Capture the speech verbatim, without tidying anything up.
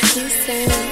too soon.